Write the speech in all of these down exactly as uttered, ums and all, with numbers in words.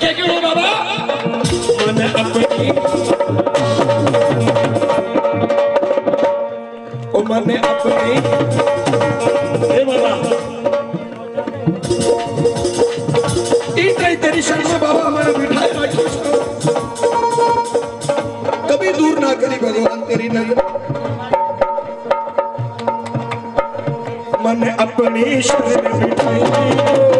लिखे क्यों नहीं बाबा मन अपनी ओ मन अपनी हे बाबा इतनी तेरी शरण में बाबा हमारा बिठाए रखो उसको कभी दूर ना करी भगवान तेरी नजर मन अपनी शरण में बिठाए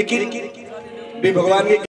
लेकिन भी भगवान के